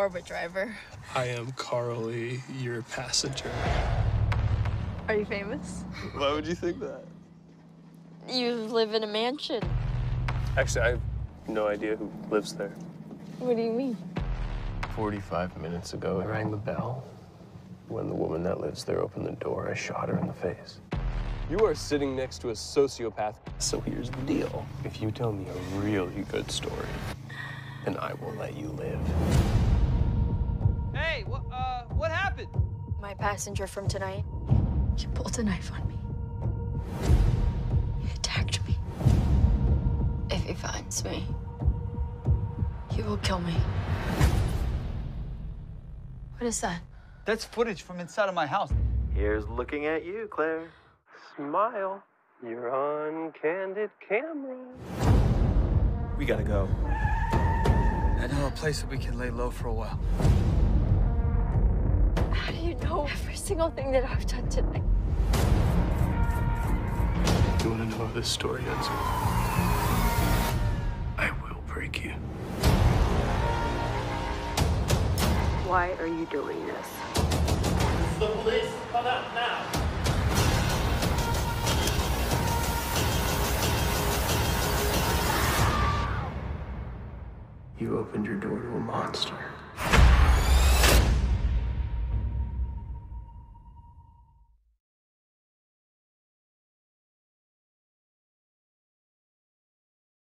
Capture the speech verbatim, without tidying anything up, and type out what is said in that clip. Orbit driver. I am Carly, your passenger. Are you famous? Why would you think that? You live in a mansion. Actually, I have no idea who lives there. What do you mean? forty-five minutes ago, I rang the bell. When the woman that lives there opened the door, I shot her in the face. You are sitting next to a sociopath. So here's the deal. If you tell me a really good story, then I will let you live. Hey, what, uh, what happened? My passenger from tonight, he pulled a knife on me. He attacked me. If he finds me, he will kill me. What is that? That's footage from inside of my house. Here's looking at you, Claire. Smile. You're on candid camera. We gotta go. I know a place that we can lay low for a while. How do you know every single thing that I've done tonight? You wanna know how this story ends? I will break you. Why are you doing this? It's the police. Come out now. You opened your door to a monster.